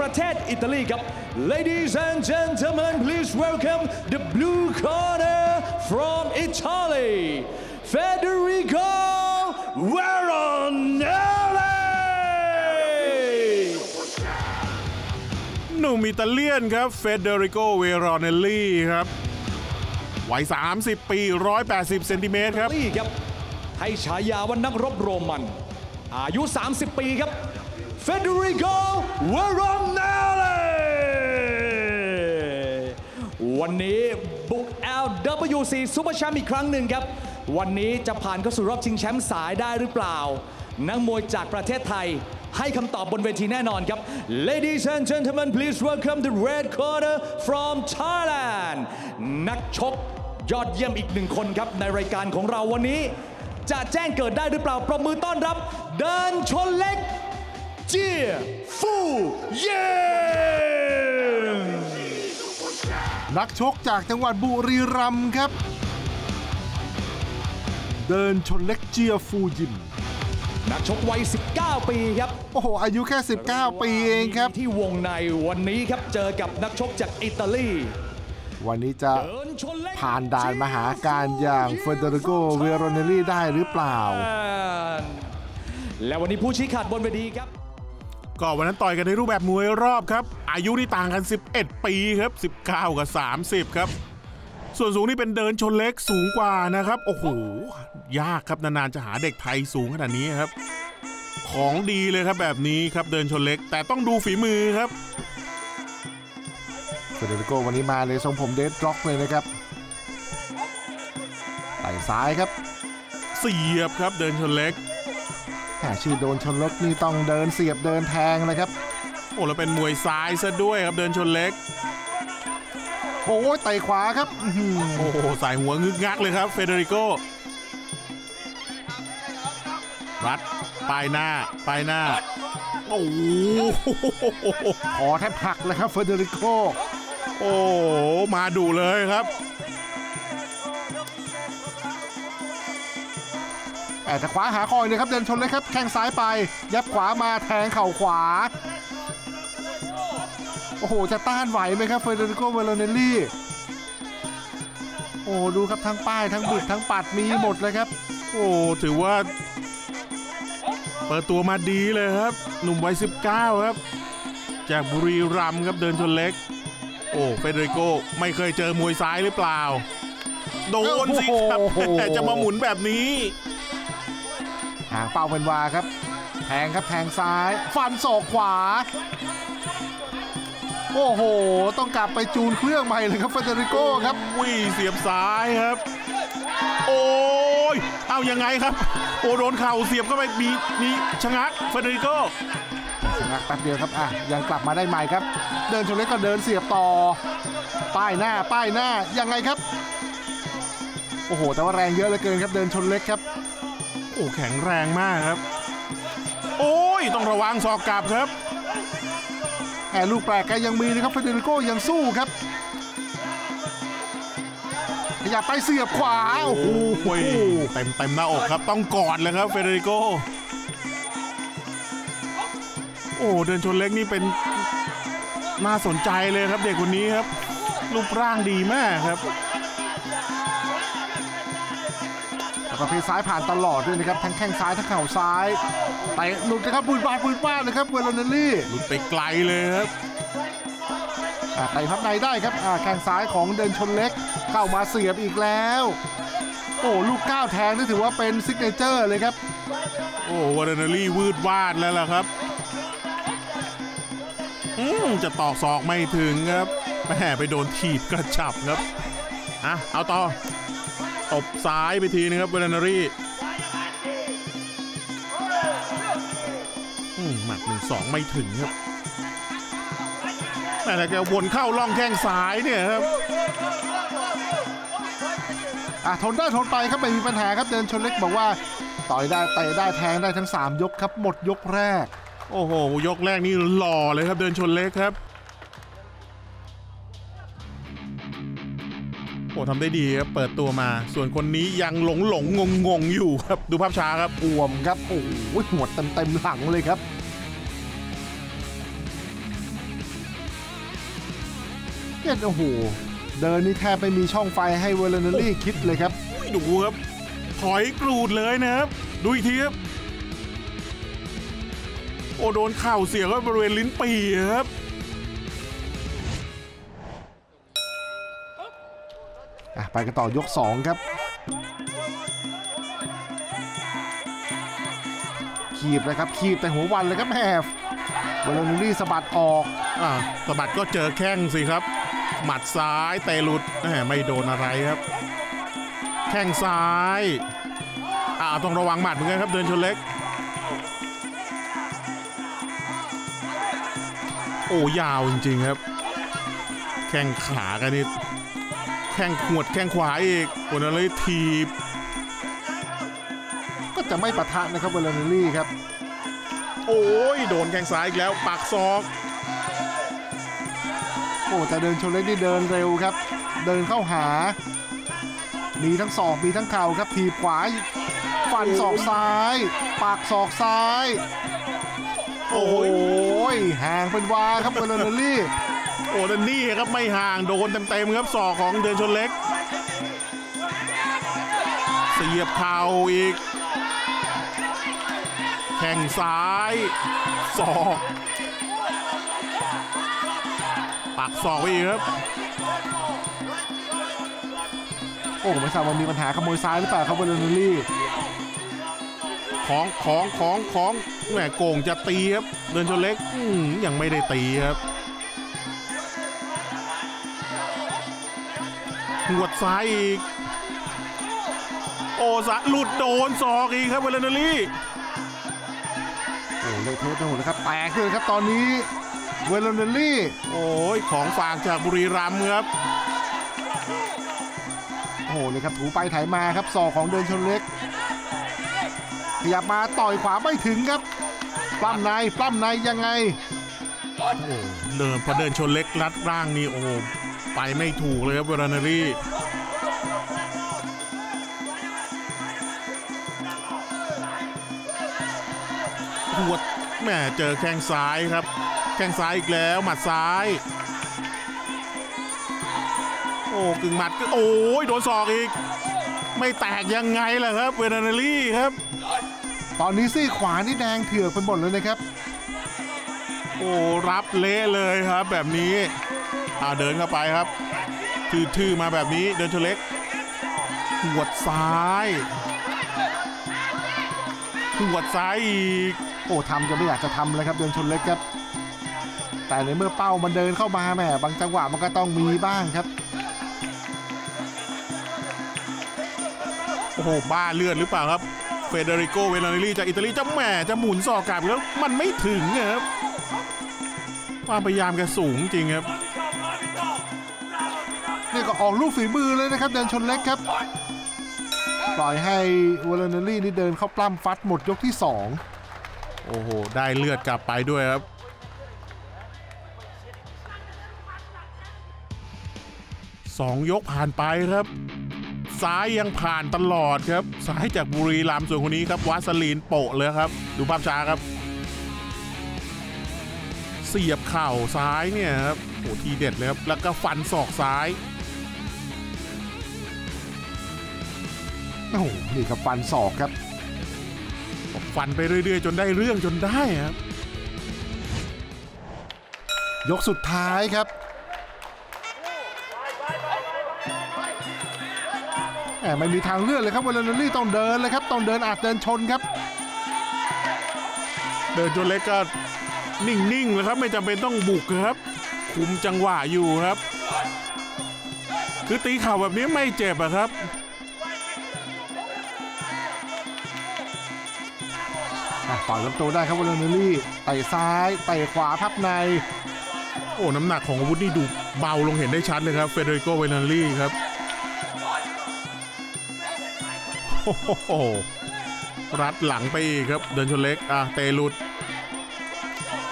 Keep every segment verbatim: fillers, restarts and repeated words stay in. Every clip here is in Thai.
ประเทศอิตาลีครับ Ladies and gentlemen, please welcome the blue corner from Italy, Federico Veronelli. หนุ่มอิตาเลียนครับเฟเดริโก เวโรเนลลี่ครับวัยสามสิบปีหนึ่งร้อยแปดสิบเซนติเมตรครับให้ฉายาว่านักรบโรมันอายุสามสิบปีครับเฟเดริโก เวโรเนลลี่วันนี้บุก แอล ดับเบิลยู ซี ซูเปอร์แชมป์อีกครั้งหนึ่งครับวันนี้จะผ่านเข้าสู่รอบชิงแชมป์สายได้หรือเปล่านักมวยจากประเทศไทยให้คำตอบบนเวทีแน่นอนครับ Ladies and gentlemen, please welcome the red corner from Thailand นักชกยอดเยี่ยมอีกหนึ่งคนครับในรายการของเราวันนี้จะแจ้งเกิดได้หรือเปล่าปรบมือต้อนรับเดินชนเล็กเจียฟูเย่นักชกจากจังหวัดบุรีรัมย์ครับเดินชนเล็กเจียฟูยิมนักชกวัยสิบเก้าปีครับโอ้โหอายุแค่สิบเก้าปีเองครับที่วงในวันนี้ครับเจอกับนักชกจากอิตาลีวันนี้จะผ่านด่านมหาการอย่างเฟเดริโก เวโรเนลลี่ได้หรือเปล่าและวันนี้ผู้ชี้ขาดบนเวทีครับก็วันนั้นต่อยกันในรูปแบบมวยรอบครับอายุนี่ต่างกันสิบเอ็ดปีครับสิบเก้ากับสามสิบครับส่วนสูงนี่เป็นเดินชนเล็กสูงกว่านะครับโอ้โหยากครับนานๆจะหาเด็กไทยสูงขนาดนี้ครับของดีเลยครับแบบนี้ครับเดินชนเล็กแต่ต้องดูฝีมือครับเฟเดริโกวันนี้มาเลยทรงผมเดดล็อกเลยนะครับไหล่ซ้ายครับเสียบครับเดินชนเล็กแต่ชื่อโดนชนเล็กนี่ต้องเดินเสียบเดินแทงนะครับโอ้แล้วเป็นมวยซ้ายซะด้วยครับเดินชนเล็กโอ้ยไต่ขวาครับโอ้โหสายหัวงึกงักเลยครับเฟเดริโกรัดปลายหน้าปลายหน้าโอ้โหขอแทบหักเลยครับเฟเดริโกโอ้มาดูเลยครับแต่ขวาหาคอยเลยครับเดินชนเลยครับแข้งซ้ายไปยับขวามาแทงเข่าขวาโอ้โหจะต้านไหวไหมครับเฟเดริโก เวโรเนลลี่โอ้ดูครับทั้งป้ายทั้งบิดทั้งปัดมีหมดเลยครับโอ้ถือว่าเปิดตัวมาดีเลยครับหนุ่มวัยสิบเก้าครับจากบุรีรัมย์ครับเดินชนเล็กโอ้เฟเดริโกไม่เคยเจอมวยซ้ายหรือเปล่าโดนสิครับแต่จะมาหมุนแบบนี้หางเป้าเป็นวาครับแทงครับแทงซ้ายฟันศอกขวาโอ้โหต้องกลับไปจูนเครื่องใหม่เลยครับเฟเดริโกครับวิ่งเสียบซ้ายครับโอ้ยเอายังไงครับโอ้โดนเข่าเสียบเข้าไปมีมีชะงักเฟเดริโกชะงักแป๊บเดียวครับอ่ะยังกลับมาได้ใหม่ครับเดินชนเล็กก็เดินเสียบต่อป้ายหน้าป้ายหน้ายังไงครับโอ้โหแต่ว่าแรงเยอะเหลือเกินครับเดินชนเล็กครับโอ้แข็งแรงมากครับโอ้ยต้องระวังศอกกลับครับแต่ลูกแปลกแกยังมีนะครับเฟเดริโกยังสู้ครับขยับไปเสียบขวาโอ้โหเต็มเต็มหน้าอกครับต้องกอดเลยครับเฟเดริโกโอ้เดินชนเล็กนี่เป็นน่าสนใจเลยครับเด็กคนนี้ครับรูปร่างดีมากครับประเภทซ้ายผ่านตลอดด้วยนะครับทั้งแข้งซ้ายทั้งเข่าซ้ายแต่หลุดนะครับบุญบาบุญบ้าเลยครับเวโรเนลลี่หลุดไปไกลเลยครับไต่พับในได้ครับแข้งซ้ายของเดินชนเล็กเข้ามาเสียบอีกแล้วโอ้ลูกก้าวแทงนี่ถือว่าเป็นซิกเนเจอร์เลยครับโอ้เวโรเนลลี่วืดวาดแล้วล่ะครับอืมจะตอกศอกไม่ถึงครับแม่ไปโดนถีบกระชับครับอ่ะเอาต่อตบซ้ายไปทีนะครับเวโรเนลลี่หมัดหนึ่งสองไม่ถึงครับแต่แกวนเข้าล่องแข้งซ้ายเนี่ยครับอ่ะทนได้ทนไปครับไม่มีปัญหาครับเดินชนเล็กบอกว่าต่อยได้เตะได้แทงได้ทั้งสามยกครับหมดยกแรกโอ้โหยกแรกนี่หล่อเลยครับเดินชนเล็กครับโอ้ทำได้ดีครับเปิดตัวมาส่วนคนนี้ยังหลงหลงงงงงอยู่ครับดูภาพช้าครับอ่วมครับโอ้โหหัวเต็มเต็มหลังเลยครับ เนี่ยโอ้โหเดินนี่แทบไม่มีช่องไฟให้เวลเนอรี่คิดเลยครับดูครับถอยกรูดเลยนะครับดูอีกทีครับโอ้โดนเข่าเสียก็บริเวณลิ้นปี่ครับไปกันต่อยกสองครับขีบเลยครับขีบแต่หัววันเลยครับแม่เวลเนอรี่สะบัดออกอ่าสะบัดก็เจอแข้งสิครับหมัดซ้ายเตะหลุดไม่โดนอะไรครับแข้งซ้ายอ่าต้องระวังหมัดเหมือนกันครับเดินชนเล็กโอ้ยาวจริงๆครับแข้งขากันนี่แข้งขวดแข้งขวาอีกเวลเนอรี่ทีบก็จะไม่ปะทะนะครับเวลเนอรี่ครับโอ้ยโดนแข้งซ้ายอีกแล้วปักศอกโอ้แต่เดินชนเล็กนี่เดินเร็วครับเดินเข้าหามีทั้งศอกมีทั้งเข่าครับทีบขวาฟันศอกซ้ายปากศอกซ้ายโอ้ยห่างเป็นวาครับเวลเนอรี่โอ้แล้วนี่ครับไม่ห่างโดนเต็มๆครับศอกของเดินชนเล็กเสียบเข่าอีกแข้งซ้ายศอกปักศอกไปอีกครับโอ้ไม่ทราบว่ามีปัญหาขโมยซ้ายหรือเปล่าครับเวลเนอรี่ของของของของแหม่โก่งจะตีครับเดินชนเล็กยังไม่ได้ตีครับหัวซ้ายอีกโอ้สะหลุดโดนศอกอีกครับเวลเนอรี่โอ้เลยเทสหมดนะครับแตกเลยครับตอนนี้เวลเนอรี่โอ้ยของฝากจากบุรีรัมย์ครับโอ้โหเลยครับถูไปไถมาครับศอกของเดินชนเล็กขยับมาต่อยขวาไม่ถึงครับปล้ำในปล้ำในยังไงโอ้โหเดินพอเดินชนเล็กรัดร่างนี่โอ้ไปไม่ถูกเลยครับเวลเนอรี่หัวแม่เจอแข้งซ้ายครับแข้งซ้ายอีกแล้วหมัดซ้ายโอ้กึ่งหมัดก็โอ้ยโดนศอกอีกไม่แตกยังไงล่ะครับเวลเนอรี่ครับตอนนี้ซี่ขวานี่แดงเถื่อนไปหมดเลยนะครับโอ้รับเละเลยครับแบบนี้อ่าเดินเข้าไปครับทื่อๆมาแบบนี้เดินชนเล็กหัวซ้ายหัวซ้ายอีกโอ้ทำจะไม่อยากจะทำเลยครับเดินชนเล็กครับแต่ในเมื่อเป้ามันเดินเข้ามาแหมบางจังหวะมันก็ต้องมีบ้างครับโอ้โหบ้าเลือดหรือเปล่าครับเฟเดริโกเวลเนอรี่จากอิตาลีจะแหม่จะหมุนศอกกลับแล้วมันไม่ถึงครับความพยายามแกสูงจริงครับนี่ก็ออกลูกฝีมือเลยนะครับเดินชนเล็กครับปล่อยให้เวลเนอรี่นี่เดินเข้าปล้ำฟัดหมดยกที่สองโอ้โหได้เลือดกลับไปด้วยครับสองยกผ่านไปครับซ้ายยังผ่านตลอดครับซ้ายจากบุรีรัมย์ส่วนคนนี้ครับวาสลีนโปะเลยครับดูภาพช้าครับเสียบเข่าซ้ายเนี่ยครับโอ้ทีเด็ดเลยครับแล้วก็ฟันศอกซ้ายโอ้โหนี่ครับฟันศอกครับฟันไปเรื่อยๆจนได้เรื่องจนได้ครับยกสุดท้ายครับไม่มีทางเลือกเลยครับเวลเนอรี่ต้องเดินเลยครับต้องเดินอาจเดินชนครับเดินชนเล็กก็นิ่งๆเลยครับไม่จำเป็นต้องบุกครับคุมจังหวะอยู่ครับคือตีเข่าแบบนี้ไม่เจ็บอะครับต่อยลำตัวได้ครับเวลเนอรี่ไต่ซ้ายไต่ขวาพับในโอ้น้ำหนักของอาวุธนี่ดูเบาลงเห็นได้ชัดเลยครับเฟเดริโกเวลเนอรี่ครับรัดหลังไปอีกครับเดินชนเล็กอ่ะเตะหลุด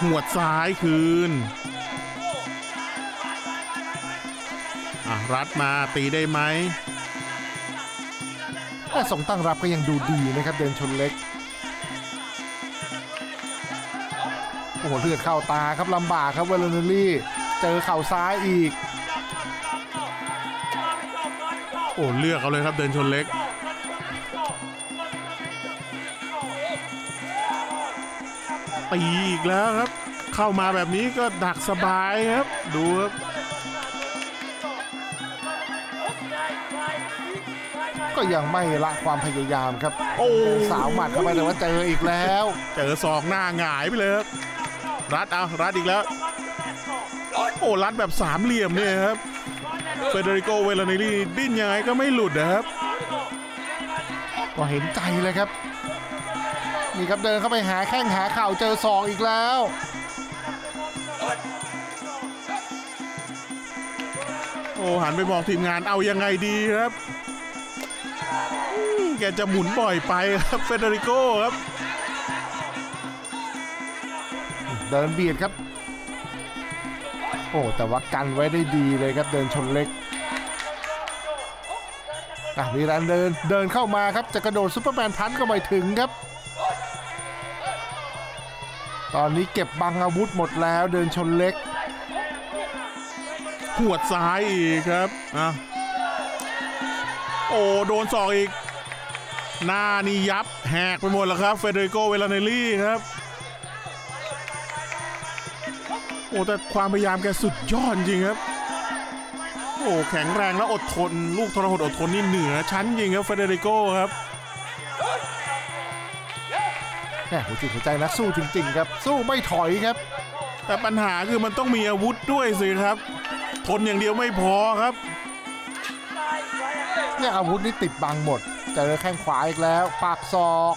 หัวซ้ายคืนอ่ะรัดมาตีได้ไหมแต่ส่งตั้งรับก็ยังดูดีนะครับเดินชนเล็กโอ้โหเลือดเข้าตาครับลำบากครับเวลเนอรี่เจอเข่าซ้ายอีก โอ้เลือกเอาเลยครับเดินชนเล็กตีอีกแล้วครับเข้ามาแบบนี้ก็ดักสบายครับดูครับก็ยังไม่ละความพยายามครับโอ้สาวหมัดเข้าไปแต่ว่าเจออีกแล้วเจอศอกหน้าหงายไปเลยครับรัดเอารัดอีกแล้วโอ้รัดแบบสามเหลี่ยมเนี่ยครับเฟเดริโกเวลานิลี่ดิ้นยังไงก็ไม่หลุดนะครับก็เห็นใจเลยครับนี่ครับเดินเข้าไปหาแข้งหาเข่าเจอศอกอีกแล้วโอ้หันไปมองทีมงานเอายังไงดีครับแกจะหมุนบ่อยไปครับเฟเดริโกครับเดินเบียดครับโอ้แต่ว่ากันไว้ได้ดีเลยครับเดินชนเล็กอ่ะมีรันเดินเดินเข้ามาครับจะกระโดดซุปเปอร์แมนพันก็ไม่ถึงครับตอนนี้เก็บบังอาวุธหมดแล้วเดินชนเล็กขวดซ้ายอีกครับอ่ะโอ้โดนศอกอีกหน้านี่ยับแหกไปหมดแล้วครับเฟเดริโกเวลาเนลลี่ครับโอ้แต่ความพยายามแกสุดยอดจริงครับโอ้แข็งแรงและอดทนลูกทรหดอดทนนี่เหนือชั้นจริงครับเฟเดริโกครับแหมหัวจิตหัวใจนักสู้จริงๆครับสู้ไม่ถอยครับแต่ปัญหาคือมันต้องมีอาวุธด้วยสิครับทนอย่างเดียวไม่พอครับเนี่ยอาวุธนี่ติดบังหมดเจอแข้งขวาอีกแล้วปากศอก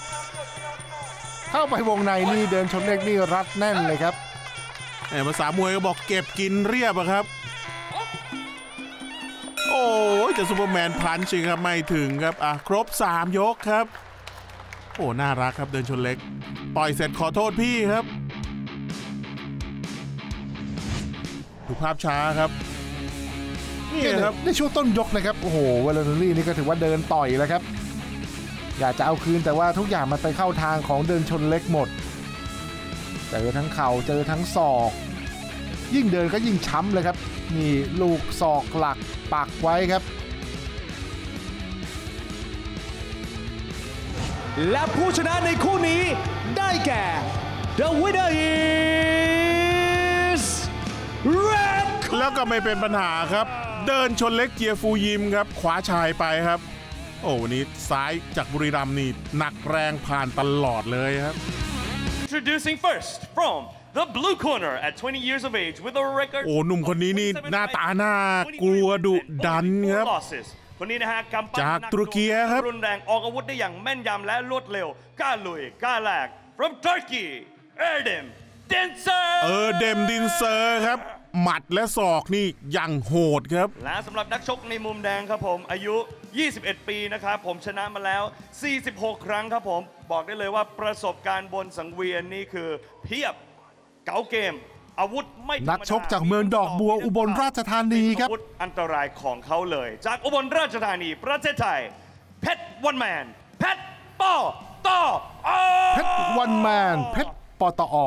เข้าไปวงในนี่เดินชนเล็กนี่รัดแน่นเลยครับไอ้ภาษามวยก็บอกเก็บกินเรียบอะครับโอ้ยจะซูเปอร์แมนพันจริงครับไม่ถึงครับอ่ะครบสามยกครับโอ้น่ารักครับเดินชนเล็กต่อยเสร็จขอโทษพี่ครับดูภาพช้าครับนี่ครับในช่วงต้นยกนะครับโอ้โหเวลานูรี่นี่ก็ถือว่าเดินต่อยแล้วครับอยากจะเอาคืนแต่ว่าทุกอย่างมันไปเข้าทางของเดินชนเล็กหมดเจอทั้งเข่าเจอทั้งศอกยิ่งเดินก็ยิ่งช้ำเลยครับนี่ลูกศอกหลักปักไว้ครับและผู้ชนะในคู่นี้ได้แก่ The winner is Red แล้วก็ไม่เป็นปัญหาครับเดินชนเล็กเจียฟูยิมครับขวาชายไปครับโอ้วันนี้ซ้ายจากบุรีรัมย์นี่หนักแรงผ่านตลอดเลยครับ Introducing first from the blue corner at twenty years of age with a record โอ้หนุ่มคนนี้นี่หน้าตาหน้ากลัวดุดันครับคนนี้นะฮะกำปั้นจากตุรกีครับรุนแรงออกอาวุธได้อย่างแม่นยำและรวดเร็วกล้าลุยกล้าแลก from Turkey Erdem Dincer เออเดมดินเซอร์ครับหมัดและศอกนี่อย่างโหดครับและสำหรับนักชกในมุมแดงครับผมอายุยี่สิบเอ็ดปีนะครับผมชนะมาแล้วสี่สิบหกครั้งครับผมบอกได้เลยว่าประสบการณ์บนสังเวียนนี่คือเพียบเก๋าเกมอาวุธไม่นักชกจากเมืองดอกบัวอุบลราชธานีครับอาวุธอันตรายของเขาเลยจากอุบลราชธานีประเทศไทยเพชรวันแมนเพชรปอตอเพชรวันแมนเพชรปตอ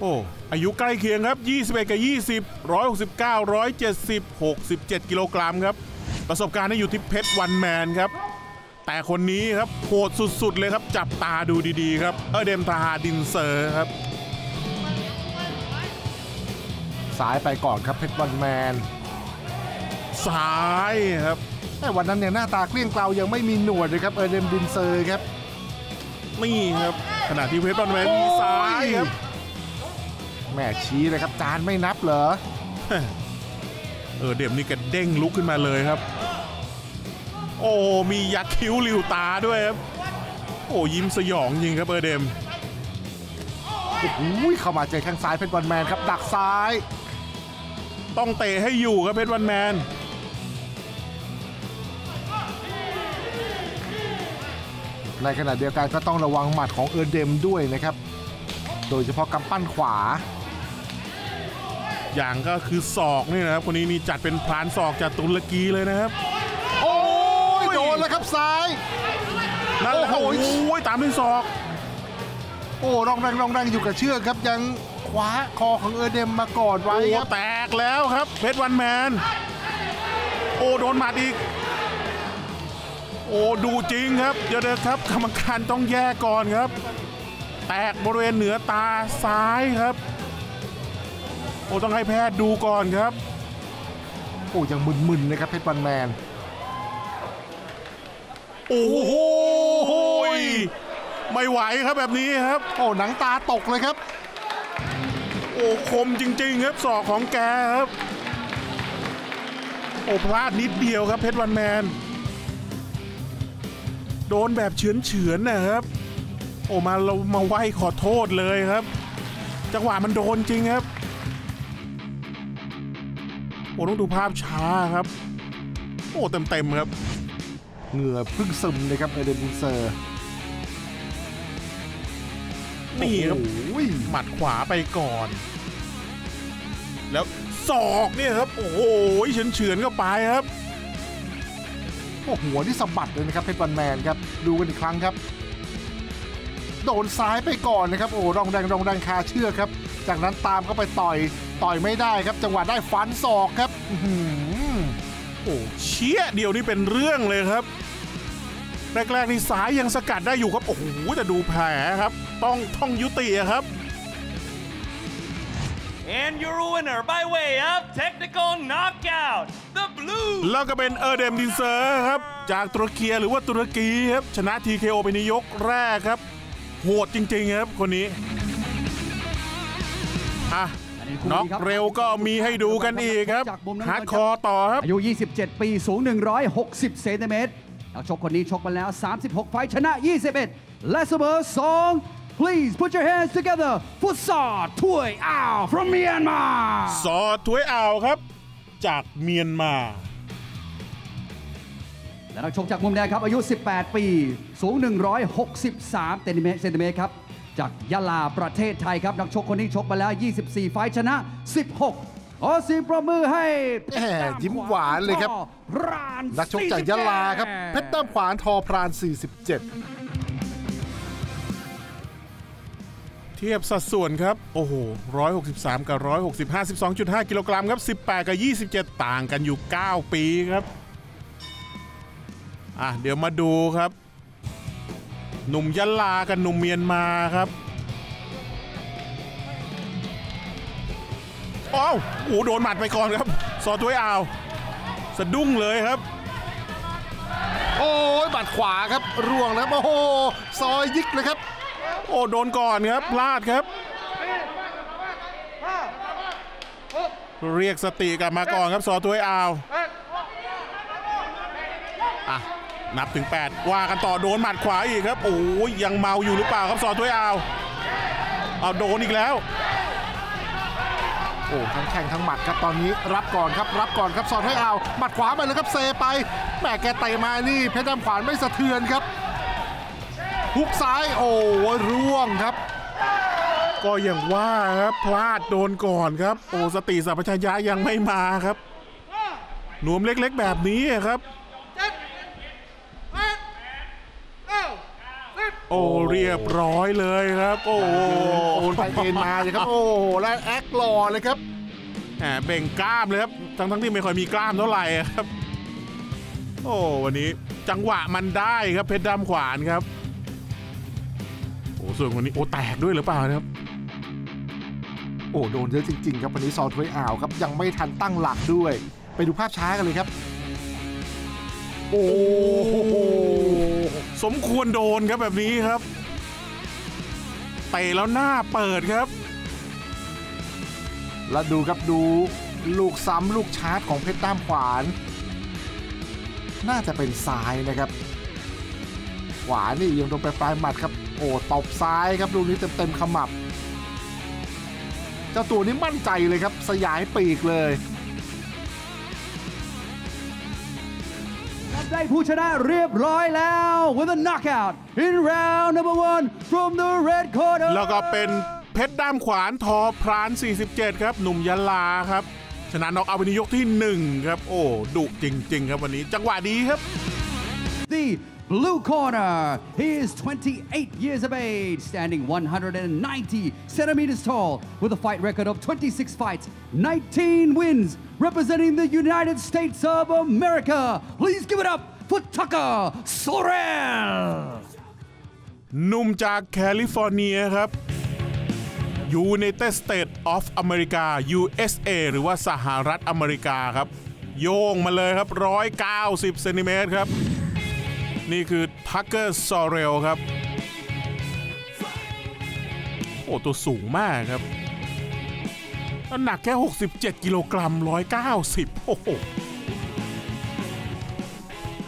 โอ้อายุใกล้เคียงครับยี่สิบเอ็ดกับยี่สิบ หนึ่งร้อยหกสิบเก้า หนึ่งร้อยเจ็ดสิบ หกสิบเจ็ดกิโลกรัมครับประสบการณ์นี่อยู่ที่เพชรวันแมนครับแต่คนนี้ครับโหดสุดๆเลยครับจับตาดูดีๆครับเออเดมทาฮาดินเซอร์ครับซ้ายไปก่อนครับเพชรวันแมนซ้ายครับแต่วันนั้นเนี่ยหน้าตาเกลี้ยงเกลายังไม่มีหนวดเลยครับเออเดมดินเซอร์ครับนี่ครับขณะที่เพชรวันแมนมีซ้ายครับแม่ชี้เลยครับจานไม่นับเหรอเออเดมนี่กระเด้งลุกขึ้นมาเลยครับโอ้มียักคิ้วริวตาด้วยครับโอ้ยิ้มสยองยิงครับเออเดมโอ้โหเข้ามาเจอแข้งซ้ายเพชรวันแมนครับดักซ้ายต้องเตะให้อยู่ครับเพชรวันแมนในขณะเดียวกันก็ต้องระวังหมัดของเออเดมด้วยนะครับโดยเฉพาะกำปั้นขวาอย่างก็คือศอกนี่นะครับคนนี้นี่จัดเป็นพรานศอกจากตุรกีเลยนะครับโอ้ยโดนแล้วครับซ้ายนั่นแหละโอ้ยตามด้วยศอกโอ้รองแรงรองแรงอยู่กับเชือกครับยังคว้าคอของเออเดมมากอดไว้ครับแตกแล้วครับเพชรวันแมน โอ้โดนหมัดอีกโอ้ดูจริงครับเดี๋ยวเดี๋ยวครับกรรมการต้องแยกก่อนครับแตกบริเวณเหนือตาซ้ายครับโอ้ต้องให้แพทย์ดูก่อนครับโอ้ยังมึนๆนะครับเพชรวันแมนโอ้โหไม่ไหวครับแบบนี้ครับโอ้หนังตาตกเลยครับโอ้คมจริงๆครับศอกของแกครับโอ้พลาดนิดเดียวครับเพชรวันแมนโดนแบบเฉือนเฉือนนะครับโอ้มาเรามาไหว้ขอโทษเลยครับจังหวะมันโดนจริงครับโอ้ต้องดูภาพช้าครับโอ้เต็มๆครับเหงื่อพึ่งซึมเลยครับเอเดนบูเซอร์นี่ครับหมัดขวาไปก่อนแล้วศอกเนี่ยครับโอ้โหเฉือนเฉือนก็ไปครับโอ้หัวที่สะบัดเลยนะครับเพชรวันแมนครับดูกันอีกครั้งครับโดนซ้ายไปก่อนนะครับโอ้รองแดงรองแดงคาเชือกครับจากนั้นตามเข้าไปต่อยต่อยไม่ได้ครับจังหวะได้ฟันศอกครับโอ้เชี่ยเดียวนี่เป็นเรื่องเลยครับแรกๆนี่ซ้ายยังสกัดได้อยู่ครับโอ้โหแต่ดูแผลครับต้องต้องยุติครับ and your winner by way of technical knockout the blue แล้วก็เป็นเออเดมดินเซอร์ครับจากตุรกีหรือว่าตุรกีครับชนะ ที เค โอ ไปในยกแรกครับโหดจริงๆครับคนนี้อ่ะน็อกเร็วก็มีให้ดูกันอีกครับฮาร์ดคอร์ต่อครับอายุยี่สิบเจ็ดปีสูงหนึ่งร้อยหกสิบเซนติเมตรเอาชกคนนี้ชกมาแล้วสามสิบหกไฟชนะยี่สิบเอ็ดและเสมอสอง please put your hands together for Saw Thuy Ao from Myanmar Saw Thuy Ao ครับจากเมียนมาและนักชกจากมุมแดงครับอายุสิบแปดปีสูงหนึ่งร้อยหกสิบสามเซนติเมตรเซนติเมตรครับจากยะลาประเทศไทยครับนักชกคนนี้ชกมาแล้วยี่สิบสี่ไฟชนะสิบหกขอเสียงปรบมือให้ยิ้มหวานเลยครับนักชกจากยะลาครับเพชรต้ามขวานทอพรานสี่สิบเจ็ดเทียบสัดส่วนครับโอ้โหหนึ่งร้อยหกสิบสามกับหนึ่งร้อยหกสิบ สิบสองจุดห้า กิโลกรัมครับสิบแปดกับยี่สิบเจ็ดต่างกันอยู่เก้าปีครับอ่ะเดี๋ยวมาดูครับหนุ่มยะลากับหนุ่มเมียนมาครับอ้าวโอ้โดนหมัดไปก่อนครับซอตัวอ้าวสะดุ้งเลยครับโอ้ยหมัดขวาครับร่วงแล้วโอ้โหซอยยิกเลยครับโอ้โดนก่อนครับพลาดครับเรียกสติกลับมาก่อนครับซอตัวอ้าวอ่ะนับถึงแปดว่ากันต่อโดนหมัดขวาอีกครับโอ้ยยังเมาอยู่หรือเปล่าครับซอตัวอ้าวเอาโดนอีกแล้วโอ้ทั้งแข้งทั้งหมัดครับตอนนี้รับก่อนครับรับก่อนครับสอนให้เอาหมัดขวาไปเลยครับเซไปแม่แกเตะมานี่เพชรดำขวานไม่สะเทือนครับฮุกซ้ายโอ้ร่วงครับก็อย่างว่าครับพลาดโดนก่อนครับโอ้สติสัมปชัญญะยังไม่มาครับหนุ่มเล็กๆแบบนี้ครับโอ้เรียบร้อยเลยครับโอ้โอนไปเอ็นมาเลยครับโอ้และแอคลอเลยครับแหมเบ่งกล้ามเลยครับทั้งทั้งที่ไม่ค่อยมีกล้ามเท่าไหร่ครับโอ้วันนี้จังหวะมันได้ครับเพชรดำขวานครับโอ้ส่วนวันนี้โอ้แตกด้วยหรือเปล่าครับโอ้โดนเยอะจริงๆครับวันนี้ซอถ้วยอ่าวครับยังไม่ทันตั้งหลักด้วยไปดูภาพช้ากันเลยครับโอ้สมควรโดนครับแบบนี้ครับเตะแล้วหน้าเปิดครับแล้วดูครับดูลูกซ้ำลูกชาร์จของเพชรต้ามขวานน่าจะเป็นซ้ายนะครับขวานี่ยังโดนไปปลายหมัดครับโอ้ตบซ้ายครับลูกนี้เต็มเต็มขมับเจ้าตัวนี้มั่นใจเลยครับสยายปีกเลยได้ผู้ชนะเรียบร้อยแล้ว with a knockout in round number one from the red corner แล้วก็เป็นเพชรด้ามขวานทอพรานสี่สิบเจ็ดครับหนุ่มยะลาครับชนะน็อกเอาไปในยกที่หนึ่งครับโอ้ดุจริงๆครับวันนี้จังหวะดีครับ the blue corner. He is twenty-eight years of age, standing one hundred ninety centimeters tall, with a fight record of twenty-six fights, nineteen wins, representing the United States of America. Please give it up for Tucker Sorrell. หนุ่มจากแคลิฟอร์เนียครับ United States of America ยู เอส เอ หรือว่าสหรัฐอเมริกาครับโยงมาเลยครับหนึ่งร้อยเก้าสิบเซนติเมตรครับนี่คือทักเกอร์ซอเรลครับโอ้ตัวสูงมากครับแล้วหนักแค่หกสิบเจ็ดกิโลกรัมหนึ่งร้อยเก้าสิบโอ้โห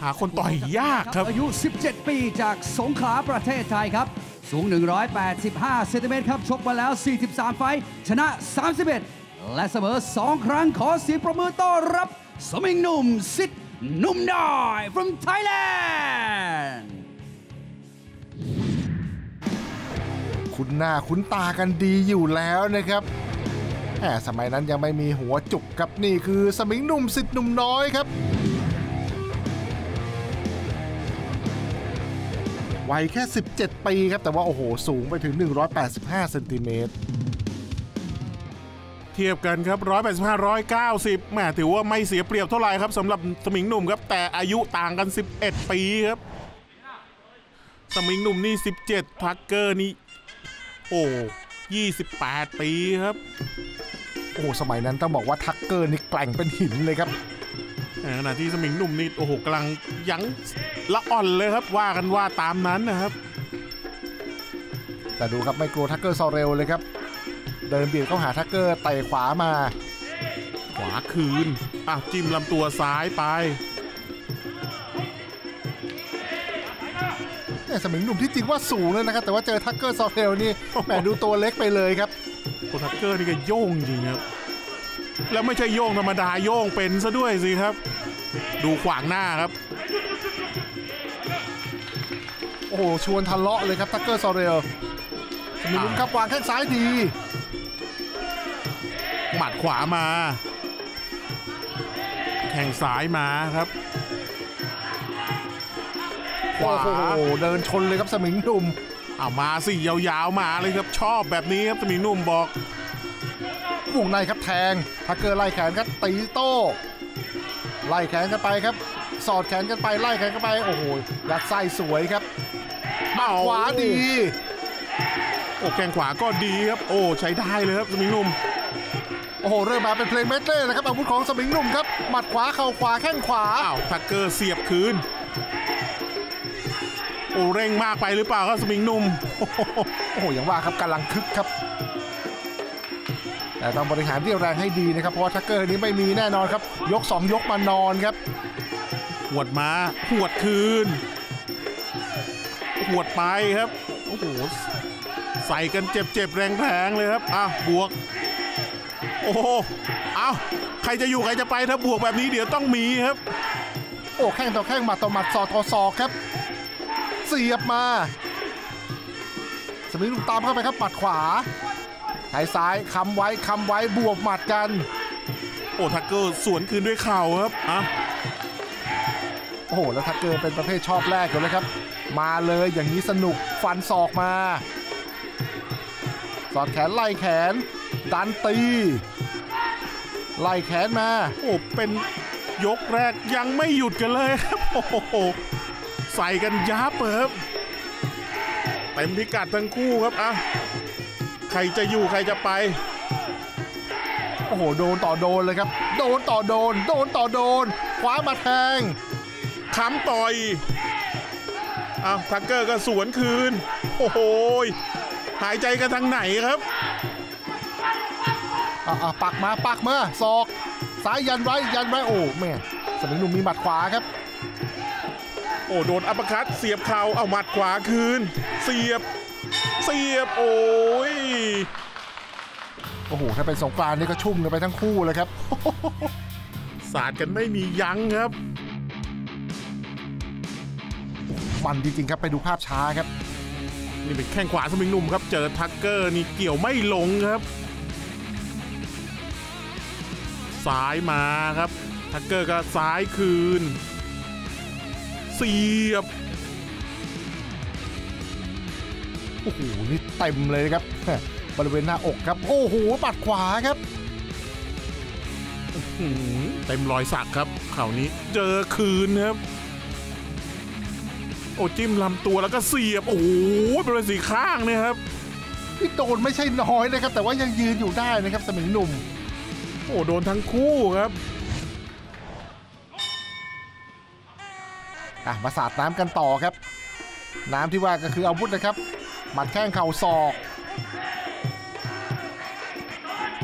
หาคนต่อยยากครับอายุสิบเจ็ดปีจากสงขลาประเทศไทยครับสูงหนึ่งร้อยแปดสิบห้าเซนติเมตรครับชกมาแล้วสี่สิบสามไฟท์ชนะสามสิบเอ็ดและเสมอสองครั้งขอเสียงประมือต้อนรับสมิงหนุ่มสิทธิ์หนุ่มน้อย from Thailand คุ้นหน้าคุ้นตากันดีอยู่แล้วนะครับแต่สมัยนั้นยังไม่มีหัวจุกครับนี่คือสมิงหนุ่มสิทธิ์หนุ่มน้อยครับวัยแค่สิบเจ็ดปีครับแต่ว่าโอ้โหสูงไปถึงหนึ่งร้อยแปดสิบห้าเซนติเมตรเทียบกันครับหนึ่งร้อยแปดสิบห้า หนึ่งร้อยเก้าสิบแหมถือว่าไม่เสียเปรียบเท่าไหร่ครับสำหรับสมิงหนุ่มครับแต่อายุต่างกันสิบเอ็ดปีครับสมิงหนุ่มนี่สิบเจ็ดทักเกอร์นี่โอ้ยี่สิบแปดปีครับโอ้สมัยนั้นต้องบอกว่าทักเกอร์นี่แกร่งเป็นหินเลยครับขณะที่สมิงหนุ่มนี่โอ้โหกำลังยั้งละอ่อนเลยครับว่ากันว่าตามนั้นนะครับแต่ดูครับไม่กลัวทักเกอร์ซอเรลเลยครับเดินเบียดเข้าหาทักเกอร์ไต่ขวามาขวาคืนอ่ะจิ้มลำตัวซ้ายไปแต่สมิงหนุ่มที่จริงว่าสูงเลยนะครับแต่ว่าเจอทักเกอร์ซอเรลนี่แหมดูตัวเล็กไปเลยครับตัวทักเกอร์นี่ก็โยงจริงครับแล้วไม่ใช่โยงธรรมดาโยงเป็นซะด้วยสิครับดูขวางหน้าครับโอ้โหชวนทะเลาะเลยครับทักเกอร์ซอเรลมีลุ้นครับวางแข้งซ้ายดีหมัดขวามาแข้งซ้ายมาครับขวาโอ้เดินชนเลยครับสมิงหนุ่มเอามาสิยาวๆมาเลยครับชอบแบบนี้ครับสมิงหนุ่มบอกวงในครับแทงทักเกอร์ไล่แขนครับตีโต้ไล่แขนกันไปครับสอดแขนกันไปไล่แขนกันไปโอ้โหยัดไส้สวยครับมาขวาดีโอ้แข้งขวาก็ดีครับโอ้ใช้ได้เลยครับสมิงหนุ่มโอ้โหเริ่มมาเป็นเพลงเมดเล่นะครับอาวุธของสมิงหนุ่มครับหมัดขวาเข่าขวาแข้งขวาอ้าวทักเกอร์เสียบคืนโอ้เร่งมากไปหรือเปล่าครับสมิงหนุ่มโอ้โหอย่างว่าครับกำลังคึกครับแต่ต้องบริหารเรี่ยวแรงให้ดีนะครับเพราะว่าทักเกอร์นี้ไม่มีแน่นอนครับยกสองยกมานอนครับหวดมาหวดคืนหวดไปครับโอ้โหใส่กันเจ็บๆแรงๆเลยครับอ่ะบวกโอ้โหเอาใครจะอยู่ใครจะไปถ้าบวกแบบนี้เดี๋ยวต้องมีครับโอ้แข้งต่อแข้งหมัดต่อหมัดศอกต่อศอกครับเสียบมาสมิงหนุ่มตามเข้าไปครับปัดขวาไถซ้ายค้ำไว้ค้ำไว้บวกหมัดกันโอ้ทักเกอร์สวนคืนด้วยเข่าครับอ่ะโอ้โหแล้วทักเกอร์เป็นประเภทชอบแรกอยู่เลยครับมาเลยอย่างนี้สนุกฟันศอกมาสอดแขนไล่แขนดันตีไล่แขนมาโอ้เป็นยกแรกยังไม่หยุดกันเลยครับโอ้โหใส่กันยับเลยครับเต็มพิกัดทั้งคู่ครับอ่ะใครจะอยู่ใครจะไปโอ้โหโดนต่อโดนเลยครับโดนต่อโดนโดนต่อโดนขวามาแทงค้ำต่อยอ้าวทักเกอร์ก็สวนคืนโอ้โหหายใจกันทางไหนครับอ่าปักมาปักมาศอกซ้ายยันไว้ยันไว้โอ้แม่สมิงหนุ่มมีหมัดขวาครับโอ้โดนอัปคัตเสียบเข่าเอาหมัดขวาคืนเสียบเสียบโอ้ยโอ้โหถ้าเป็นสงกรานต์นี่ก็ชุ่มกันไปทั้งคู่เลยครับสาดกันไม่มียั้งครับมันจริงๆครับไปดูภาพช้าครับนี่เป็นแข้งขวาสมิงหนุ่มครับเจอทักเกอร์นี่เกี่ยวไม่ลงครับซ้ายมาครับทักเกอร์ก็ซ้ายคืนเสียบ โอ้โหนี่เต็มเลยนะครับบริเวณหน้าอกครับโอ้โหปัดขวาครับเต็มรอยสักครับข่าวนี้เจอคืนครับโอ้จิ้มลำตัวแล้วก็เสียบโอ้โหบริเวณสี่ข้างเนี่ยครับที่โดนไม่ใช่น้อยนะครับแต่ว่ายังยืนอยู่ได้นะครับสมิงหนุ่มโอ้โดนทั้งคู่ครับอ่ะมาสาดน้ำกันต่อครับน้ำที่ว่าก็คืออาวุธนะครับหมัดแข้งเข่าศอก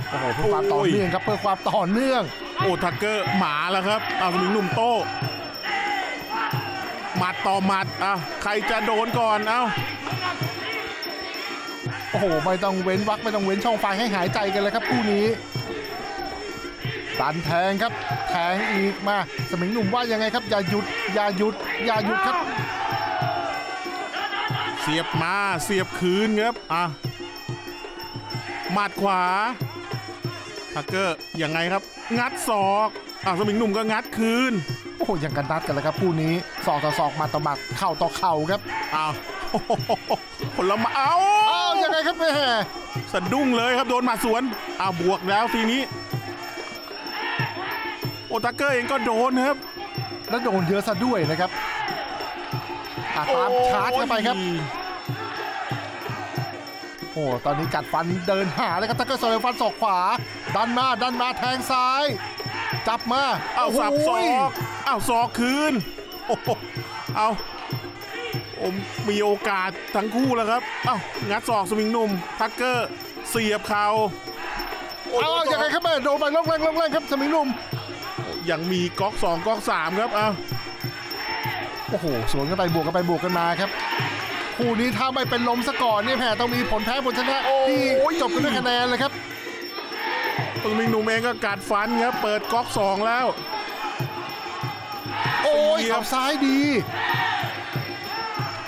โอ้โหเพื่อความต่อเนื่องครับเพื่อความต่อเนื่องโอ้ทักเกอร์หมาแล้วครับเอาสมิงหนุ่มโต้หมัดต่อหมัดอ่ะใครจะโดนก่อนเอ้าโอ้โหไม่ต้องเว้นวักไม่ต้องเว้นช่องไฟให้หายใจกันเลยครับคู่นี้ตันแทงครับแทงอีกมาสมิงหนุ่มว่ายังไงครับอย่าหยุดอย่าหยุดอย่าหยุดครับเสียบมาเสียบคืนครับอ่ะหมัดขวาทักเกอร์ยังไงครับงัดศอกอ่ะสมิงหนุ่มก็งัดคืนโอ้โหยังกันนัดกันเลยครับคู่นี้ศอกต่อศอกมาต่อหมัดเข่าต่อเข่าครับอ้าวผลมาเอายังไงครับแม่สะดุ้งเลยครับโดนหมัดสวนอ้าวบวกแล้วทีนี้โอตาเกอร์เองก็โดนครับแล้วโดนเยอะซะด้วยนะครับตามชาร์จเข้าไปครับโอ้ตอนนี้กัดฟันเดินหาแล้วครับตาเกอร์สอยฟันศอกขวาดันมาดันมาแทงซ้ายจับมาอ้าวสับศอกอ้าวศอกคืนโอ้โหเอาผมมีโอกาสทั้งคู่แล้วครับอ้าวงัดศอกสวิงหนุ่มทักเกอร์เสียบเข่าอ้าวยังไงครับแม่โดนไปล่องแรงล่องแรงครับสวิงหนุ่มยังมีก๊อกสองก๊อกสามครับอ้าวโอ้โหสวนกันไปบวกกันไปบวกกันมาครับคู่นี้ถ้าไม่เป็นลมซะก่อนเนี่ยแพ้ต้องมีผลแพ้ผลชนะที่จบกันด้วยคะแนนเลยครับสวิงหนุ่มเองก็กัดฟันครับเปิดก๊อกสองแล้วโอ้ยขับซ้ายดี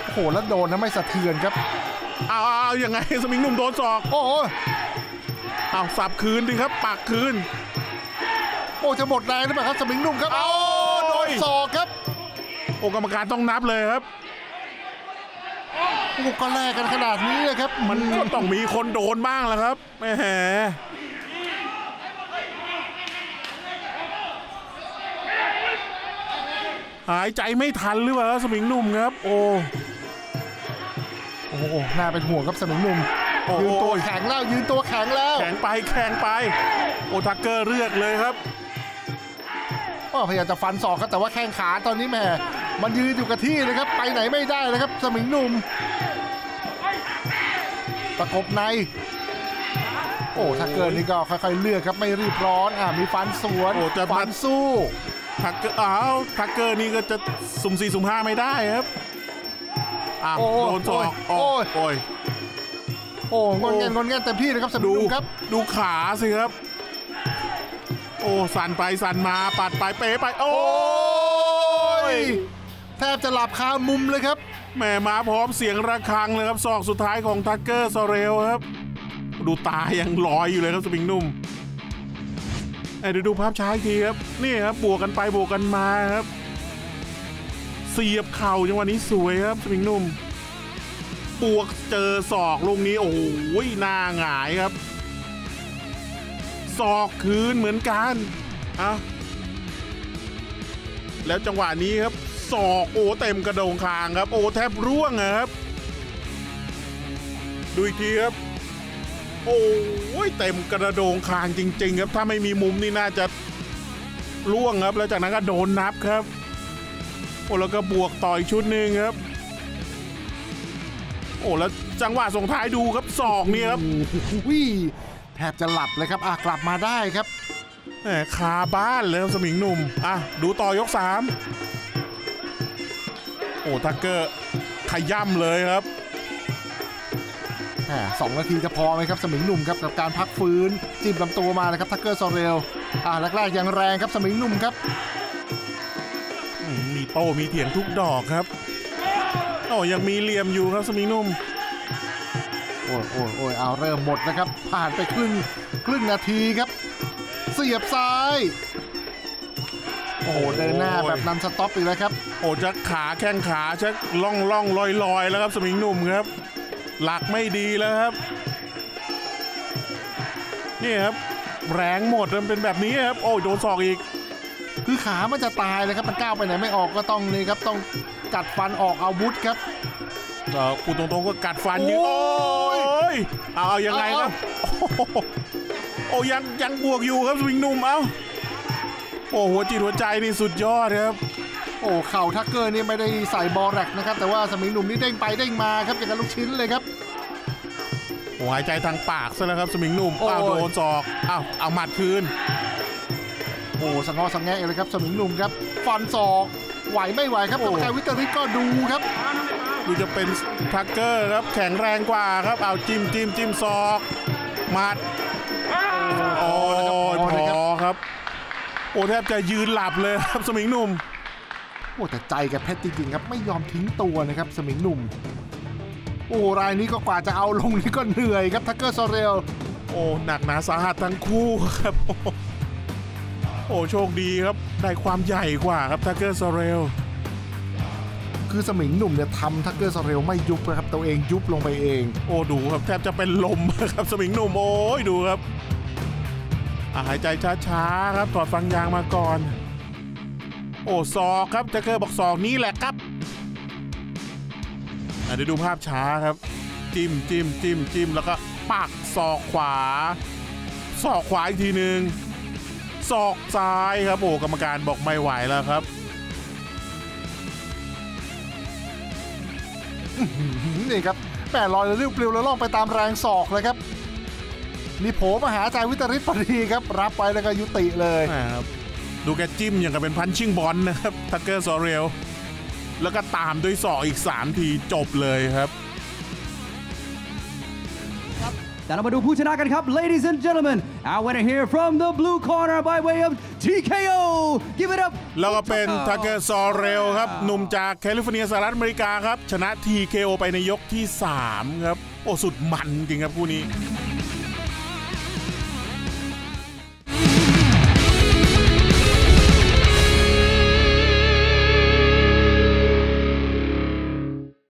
โอ้โหแล้วโดนนะไม่สะเทือนครับเอาเอายังไงสมิงหนุ่มโดนศอกโอ้โหเอาสับคืนดิครับปักคืนโอ้จะหมดแรงหรือเปล่าครับสมิงหนุ่มครับโอ้โดนศอกครับโอ้กรรมการต้องนับเลยครับโอ้ก็แลกกันขนาดนี้เลยครับมันก็ต้องมีคนโดนบ้างแล้วครับแหมหายใจไม่ทันหรือเปล่าสมิงหนุ่มครับโอ้โอ้น่าเป็นห่วงครับสมิงหนุ่มยืนตัวแข็งแล้วยืนตัวแข็งแล้วแข็งไปแข็งไปโอทักเกอร์เลือกเลยครับก็พยายามจะฟันศอกครับแต่ว่าแข้งขาตอนนี้แหมมันยืนอยู่กับที่เลยครับไปไหนไม่ได้เลยครับสมิงหนุ่มตะกบในโอ้ทักเกอร์นี่ก็ค่อยๆเลือกครับไม่รีบร้อนอ่ะมีฟันสวนฟันสู้ทักเกอร์อ้าวทักเกอร์นี่ก็จะสุ่มสี่สุ่มห้าไม่ได้ครับอ้าวโดนศอกโอ้ยโอ้ยโอ้งอนแงนงอนแงนเต็มที่เลยครับสมิงหนุ่มครับดูขาสิครับโอ้สั่นไปสั่นมาปัดไปเป๋ไปโอ้ยแทบจะหลับคามุมเลยครับแหมมาพร้อมเสียงระฆังเลยครับศอกสุดท้ายของทักเกอร์ซอเรลครับดูตายังลอยอยู่เลยครับสมิงหนุ่มเดี๋ยวดูภาพช้าอีกทีครับนี่ครับบวกกันไปบวกกันมาครับเสียบเข่าจังหวะนี้สวยครับสมิงหนุ่มบวกเจอศอกลูกนี้โอ้โหหน้าหงายครับศอกคืนเหมือนกันอ่ะแล้วจังหวะนี้ครับศอกโอ้เต็มกระโดงคางครับโอ้แทบร่วงครับดูอีกทีครับโอ้ยเต็มกระโดงคางจริงๆครับถ้าไม่มีมุมนี่น่าจะล่วงครับแล้วจากนั้นก็โดนนับครับโอ้แล้วก็บวกต่ออีกชุดหนึ่งครับโอ้แล้วจังหวะส่งท้ายดูครับศอกนี่ครับวิ่งแทบจะหลับเลยครับอ่ะกลับมาได้ครับแหมคาบ้านเลยสมิงหนุ่มอ่ะดูต่อยกสามโอ้ทักเกอร์ขย่ำเลยครับสองนาทีจะพอไหมครับสมิงหนุ่มครับกับการพักฟื้นจิ้มลำตัวมาเลยครับทักเกอร์ซอเรลอ่าแรกๆยังแรงครับสมิงหนุ่มครับมีโต้มีเถียงทุกดอกครับโอ้ยังมีเหลี่ยมอยู่ครับสมิงหนุ่มโอ้ยโอ้ยโอ้ยเอาเริ่มหมดนะครับผ่านไปครึ่งครึ่งนาทีครับเสียบซ้ายโอ้โหเดินหน้าแบบนันสต็อปอีกแล้วครับโอ้จะขาแข้งขาจะล่องล่องลอยลอยแล้วครับสมิงหนุ่มครับ หลักไม่ดีแล้วครับนี่ครับแรงหมดมันเป็นแบบนี้ครับโอ้ยโดนศอกอีกคือขามันจะตายเลยครับมันก้าวไปไหนไม่ออกก็ต้องนี่ครับต้องกัดฟันออกอาวุธครับก็พูดตรงๆก็กัดฟันอยู่โอ้ยเอาเอายังไงครับโอ้ยังยังบวกอยู่ครับสวิงหนุ่มเอ้าโอ้หัวจิตหัวใจนี่สุดยอดครับโอ้เข่าทักเกอร์นี่ไม่ได้ใส่บอลแร็กนะครับแต่ว่าสมิงหนุ่มนี่เด้งไปเด้งมาครับอย่างกับลูกชิ้นเลยครับหายใจทางปากซะแล้วครับสมิงหนุ่มเอ้าโดนศอกเอ้าเอาหมัดคืนโอ้สังเงาะสังแงะเลยครับสมิงหนุ่มครับฟันศอกไหวไม่ไหวครับตัวแทนวิตาริก็ดูครับดูจะเป็นทักเกอร์ครับแข็งแรงกว่าครับเอาจิ้มจิ้มจิ้มศอกหมัดโอ้พอครับโอ้แทบจะยืนหลับเลยครับสมิงหนุ่มโอ้แต่ใจกับแพทจริงๆครับไม่ยอมทิ้งตัวนะครับสมิงหนุ่มโอ้รายนี้ก็กว่าจะเอาลงนี่ก็เหนื่อยครับทักเกอร์ซอเรลโอ้หนักหนาสาหัสทั้งคู่ครับโอ้โชคดีครับได้ความใหญ่กว่าครับทักเกอร์ซอเรลคือสมิงหนุ่มเนี่ยทำทักเกอร์ซอเรลไม่ยุบนะครับตัวเองยุบลงไปเองโอ้ดูครับแทบจะเป็นลมครับสมิงหนุ่มโอ้ยดูครับหายใจช้าๆครับถอดฟังยางมาก่อนโอ้ศอกครับทักเกอร์บอกศอกนี้แหละครับเดี๋ยวดูภาพช้าครับจิ้มจิ้มจิ้มจิ้มแล้วก็ปักศอกขวาศอกขวาอีกทีหนึ่งศอกซ้ายครับโอ้กรรมการบอกไม่ไหวแล้วครับนี่ครับแม่ลอยเรียวปลิวแล้วล่องไปตามแรงศอกเลยครับนี่โผล่มาหาใจวิตริตพอดีครับรับไปแล้วก็ยุติเลยครับดูแกจิ้มอย่างกับเป็นพันชิ่งบอลนะครับทักเกอร์ซอเรลแล้วก็ตามด้วยศอกอีกสามทีจบเลยครับแต่เรามาดูผู้ชนะกันครับ ladies and gentlemen our winner here from the blue corner by way of ที เค โอ give it up แล้วก็เป็นทักเกอร์ซอเรลครับหนุ่มจากแคลิฟอร์เนียสหรัฐอเมริกาครับชนะ ที เค โอ ไปในยกที่สามครับโอ้สุดมันจริงครับคู่นี้